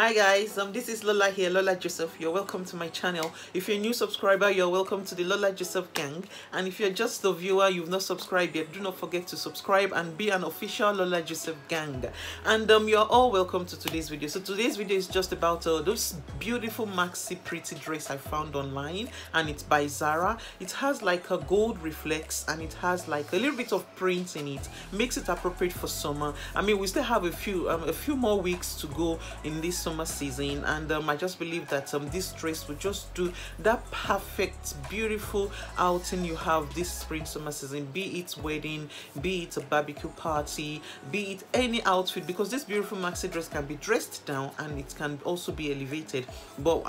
Hi guys, this is Lola here, Lola Joseph. You're welcome to my channel. If you're a new subscriber, you're welcome to the Lola Joseph gang. And if you're just a viewer, you've not subscribed yet, do not forget to subscribe and be an official Lola Joseph gang. And you're all welcome to today's video. So today's video is just about this beautiful maxi pretty dress I found online, and it's by Zara. It has like a gold reflex and it has like a little bit of print in it. Makes it appropriate for summer. I mean, we still have a few more weeks to go in this summer season, and I just believe that this dress will just do that perfect beautiful outing you have this spring summer season, be it wedding, be it a barbecue party, be it any outfit, because this beautiful maxi dress can be dressed down and it can also be elevated. But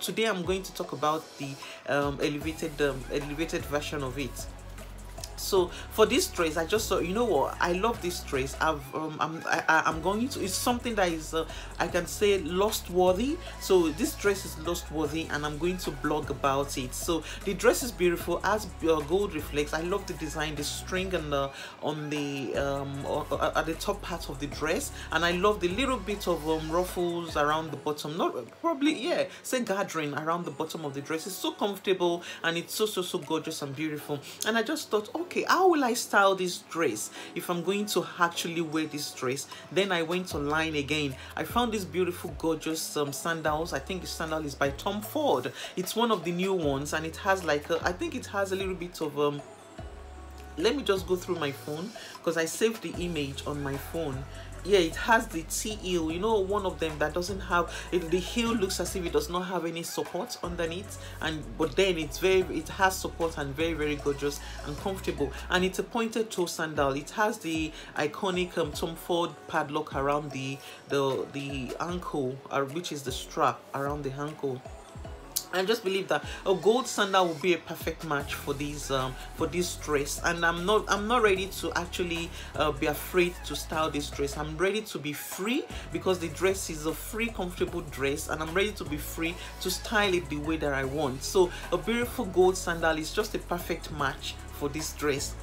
today I'm going to talk about the elevated version of it. So for this dress, I just thought, you know what, I love this dress. I'm going to, it's something that is I can say lost worthy. So this dress is lost worthy and I'm going to blog about it. So the dress is beautiful, has gold reflex. I love the design, the string and on the at the top part of the dress, and I love the little bit of ruffles around the bottom, not probably, yeah, say gathering around the bottom of the dress. It's so comfortable and it's so gorgeous and beautiful. And I just thought, okay, how will I style this dress if I'm going to actually wear this dress? Then I went online again. I found this beautiful gorgeous sandals. I think the sandal is by Tom Ford. It's one of the new ones, and it has like a, I think it has a little bit of let me just go through my phone because I saved the image on my phone. Yeah, it has the T-heel, you know, one of them that doesn't have it, the heel looks as if it does not have any support underneath, and but then it's it has support and very gorgeous and comfortable. And it's a pointed toe sandal. It has the iconic Tom Ford padlock around the ankle, which is the strap around the ankle. I just believe that a gold sandal would be a perfect match for this dress, and I'm not ready to actually be afraid to style this dress. I'm ready to be free because the dress is a free, comfortable dress, and I'm ready to be free to style it the way that I want. So a beautiful gold sandal is just a perfect match for this dress.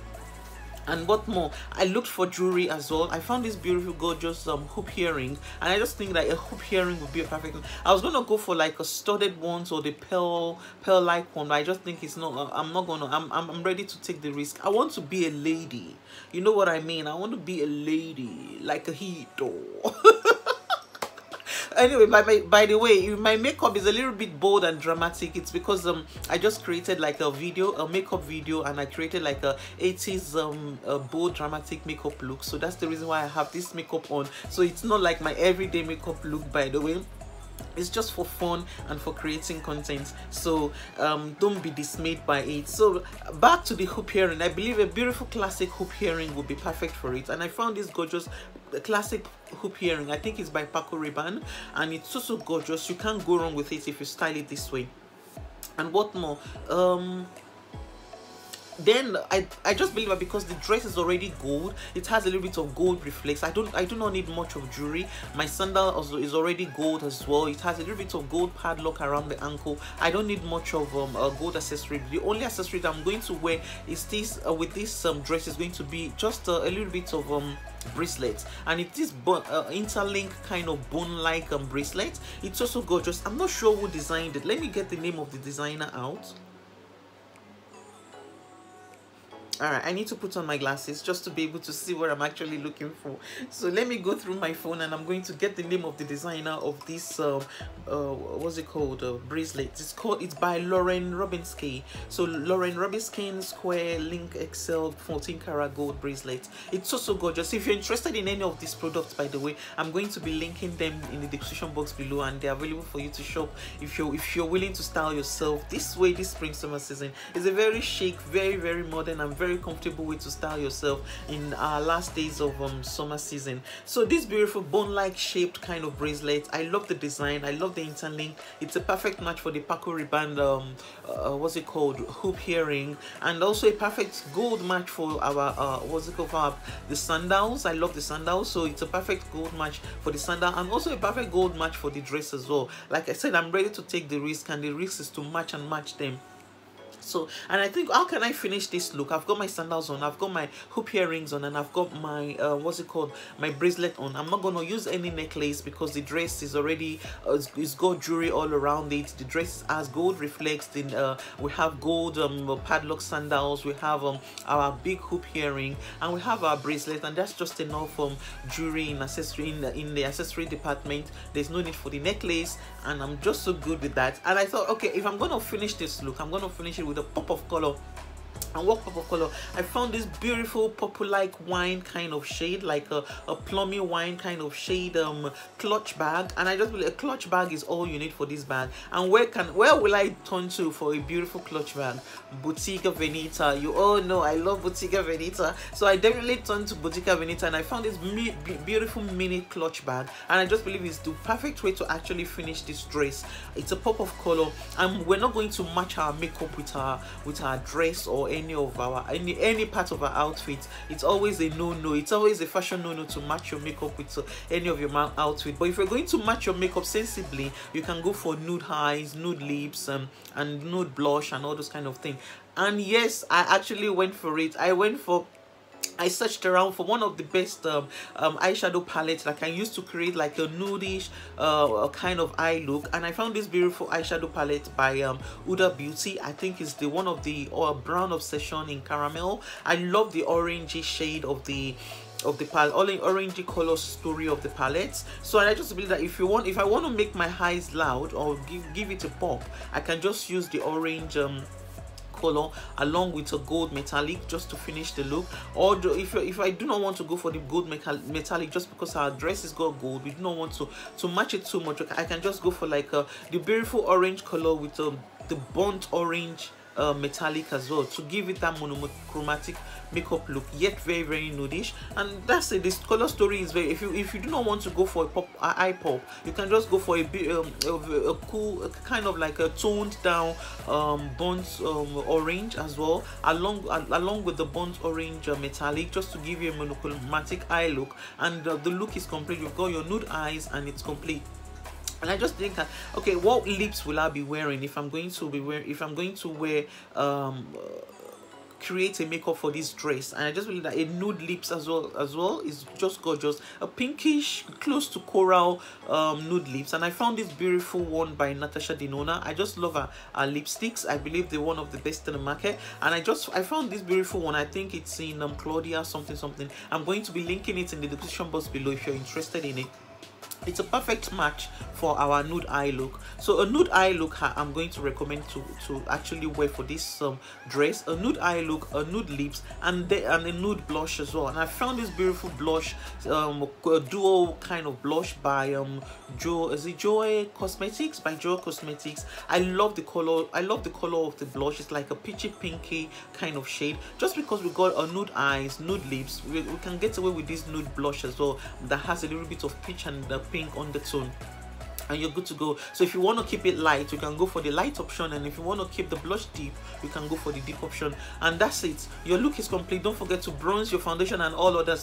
And what more, I looked for jewelry as well. I found this beautiful gorgeous hoop earring, and I just think that a hoop earring would be a perfect one. I was gonna go for like a studded one or the pearl-like one, but I just think it's not, I'm ready to take the risk. I want to be a lady, you know what I mean? I want to be a lady, like a hero. Anyway, by the way, my makeup is a little bit bold and dramatic. It's because I just created like a video, a makeup video, and I created like a 80s bold dramatic makeup look. So that's the reason why I have this makeup on. So it's not like my everyday makeup look, by the way. It's just for fun and for creating content, so don't be dismayed by it. So back to the hoop earring, I believe a beautiful classic hoop earring would be perfect for it. And I found this gorgeous classic hoop earring. I think it's by Paco Rabanne, and it's so gorgeous. You can't go wrong with it if you style it this way. And what more, then I just believe that because the dress is already gold, it has a little bit of gold reflex. I do not need much of jewelry. My sandal also is already gold as well. It has a little bit of gold padlock around the ankle. I don't need much of a gold accessory. The only accessory that I'm going to wear is this with this dress is going to be just a little bit of bracelets, and it is interlinked kind of bone-like bracelet. It's also gorgeous. I'm not sure who designed it. Let me get the name of the designer out. Alright, I need to put on my glasses just to be able to see what I'm actually looking for. So let me go through my phone, and I'm going to get the name of the designer of this what's it called, bracelet. It's by Lauren Rubinski. So Lauren Rubinski Square Link XL 14 karat gold bracelet. It's so gorgeous. If you're interested in any of these products, by the way, I'm going to be linking them in the description box below, and they're available for you to shop if you're willing to style yourself this way this spring summer season. It's a very chic, very modern and very comfortable way to style yourself in our last days of summer season. So this beautiful bone-like shaped kind of bracelet, I love the design, I love the interlink. It's a perfect match for the Paco Rabanne what's it called, hoop earring, and also a perfect gold match for our what's it called, the sandals. I love the sandals, so it's a perfect gold match for the sandal, and also a perfect gold match for the dress as well. Like I said, I'm ready to take the risk, and the risk is to match them. So, and I think, how can I finish this look? I've got my sandals on, I've got my hoop earrings on, and I've got my my bracelet on. I'm not going to use any necklace because the dress is already it's got jewelry all around it. The dress has gold reflects in, we have gold padlock sandals, we have our big hoop earring, and we have our bracelet, and that's just enough jewelry and accessory in the accessory department. There's no need for the necklace, and I'm just so good with that. And I thought, okay, if I'm going to finish this look, I'm going to finish it with a pop of color. And what pop of color? I found this beautiful purple-like wine kind of shade, like a plummy wine kind of shade, clutch bag. And I just believe a clutch bag is all you need for this bag. And where will I turn to for a beautiful clutch bag? Bottega Veneta. You all know I love Bottega Veneta, so I definitely turned to Bottega Veneta, and I found this beautiful mini clutch bag. And I just believe it's the perfect way to actually finish this dress. It's a pop of color, and we're not going to match our makeup with our dress or any part of our outfit. It's always a no-no. It's always a fashion no-no to match your makeup with any of your outfit. But if you're going to match your makeup sensibly, you can go for nude eyes, nude lips, and nude blush, and all those kind of things. And yes, I actually went for it. I searched around for one of the best eyeshadow palettes that I can use to create like a nudish kind of eye look, and I found this beautiful eyeshadow palette by Huda Beauty. I think it's the one of the brown obsession in caramel. I love the orangey shade of the palette, all in orangey color story of the palette. So I just believe that if I want to make my eyes loud or give it a pop, I can just use the orange color along with a gold metallic just to finish the look. Or if I do not want to go for the gold metallic, just because our dress is got gold, we do not want to match it too much. I can just go for like the beautiful orange color with the burnt orange metallic as well, to give it that monochromatic makeup look, yet very very nudish. And that's it. This color story is very, if you do not want to go for a pop eye pop, you can just go for a cool kind of like a toned down burnt orange as well, along with the burnt orange metallic, just to give you a monochromatic eye look. And the look is complete. You've got your nude eyes and it's complete. And I just think, okay, what lips will I be wearing if I'm going to wear create a makeup for this dress? And I just believe that a nude lips as well is just gorgeous. A pinkish, close to coral nude lips. And I found this beautiful one by Natasha Denona. I just love her lipsticks. I believe they're one of the best in the market. And I found this beautiful one. I think it's in Claudia something. I'm going to be linking it in the description box below if you're interested in it. It's a perfect match for our nude eye look. So a nude eye look I'm going to recommend to actually wear for this dress. A nude eye look, a nude lips, and a nude blush as well. And I found this beautiful blush, duo kind of blush by Joy Cosmetics. I love the color of the blush. It's like a peachy pinky kind of shade. Just because we got a nude eyes, nude lips, we can get away with this nude blush as well that has a little bit of peach and the pink undertone, and you're good to go. So if you want to keep it light, you can go for the light option, and if you want to keep the blush deep, you can go for the deep option. And that's it. Your look is complete. Don't forget to bronze, your foundation, and all other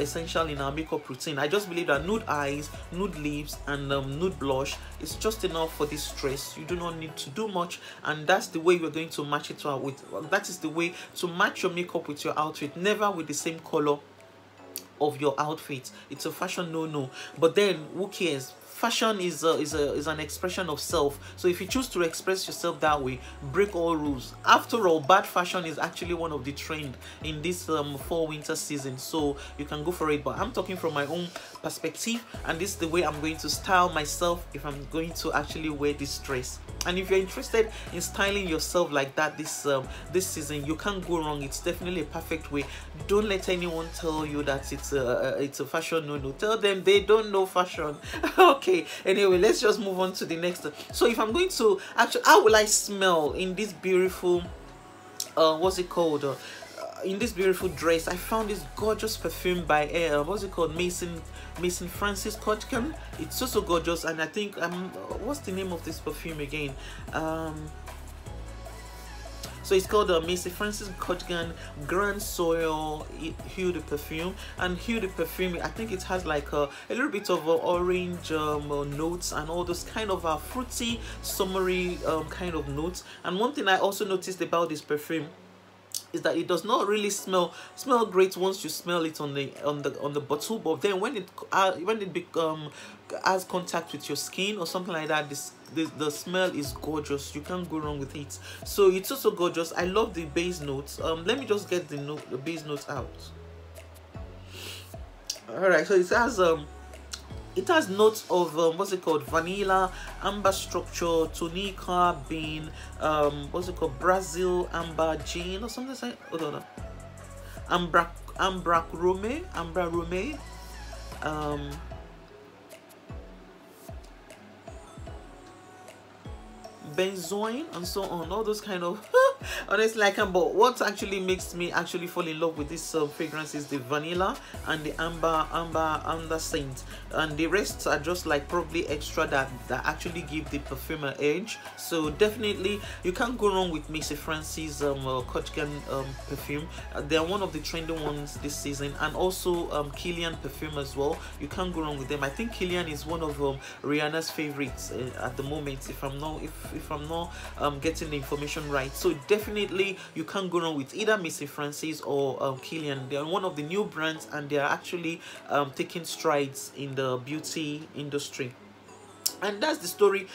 essential in our makeup routine. I just believe that nude eyes, nude lips, and nude blush is just enough for this dress. You do not need to do much, and that's the way we're going to match it that is the way to match your makeup with your outfit. Never with the same color of your outfit. It's a fashion no-no. But then, who cares? Fashion is an expression of self. So if you choose to express yourself that way, break all rules. After all, bad fashion is actually one of the trend in this fall winter season, so you can go for it. But I'm talking from my own perspective, and this is the way I'm going to style myself if I'm going to actually wear this dress. And if you're interested in styling yourself like that this season, you can't go wrong. It's definitely a perfect way. Don't let anyone tell you that it's a fashion no-no. Tell them they don't know fashion. Okay. Okay, anyway, let's just move on to the next. So if I'm going to actually, how will I smell in this beautiful in this beautiful dress? I found this gorgeous perfume by Maison Francis Kurkdjian. It's so gorgeous. And I think what's the name of this perfume again? So it's called the Maison Francis Kurkdjian Grand Soil Hue de Perfume. And Hue de Perfume, I think it has like a little bit of orange notes and all those kind of fruity, summery kind of notes. And one thing I also noticed about this perfume is that it does not really smell great once you smell it on the bottle, but then when it has contact with your skin or something like that, the smell is gorgeous. You can't go wrong with it. So it's also gorgeous. I love the base notes. Let me just get the base notes out. All right, so it has notes of what's it called, vanilla, amber structure, tonica bean, what's it called, Brazil amber gin or something like, hold on, ambra rome, benzoin, and so on, all those kind of honestly I can, but what actually makes me actually fall in love with this fragrance is the vanilla and the amber scent, and the rest are just like probably extra that actually give the perfume an edge. So definitely you can't go wrong with Maison Francis Kurkdjian perfume. They're one of the trendy ones this season, and also Killian perfume as well. You can't go wrong with them. I think Killian is one of Rihanna's favorites at the moment, if I'm not getting the information right. So definitely you can't go wrong with either Maison Francis or Killian. They are one of the new brands, and they are actually taking strides in the beauty industry. And that's the story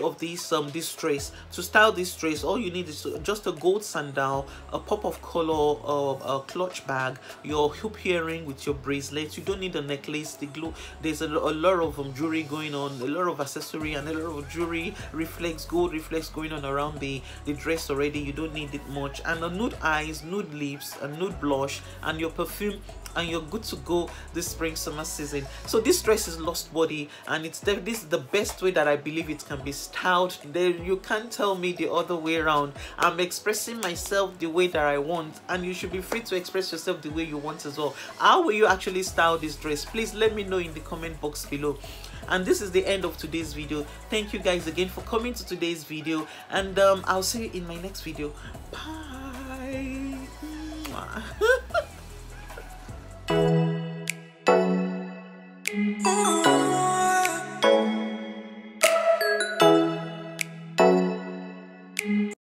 of this dress. To style this dress, all you need is just a gold sandal, a pop of color, a clutch bag, your hoop earring with your bracelets. You don't need a necklace. There's a lot of jewelry going on, a lot of accessory and a lot of jewelry, gold reflex going on around the dress already. You don't need it much. And a nude eyes, nude lips, a nude blush, and your perfume, and you're good to go this spring summer season. So this dress is lost body, and this is the best way that I believe it can be styled. You can't tell me the other way around. I'm expressing myself the way that I want, and you should be free to express yourself the way you want as well. How will you actually style this dress? Please let me know in the comment box below. And this is the end of today's video. Thank you guys again for coming to today's video, and I'll see you in my next video. Bye.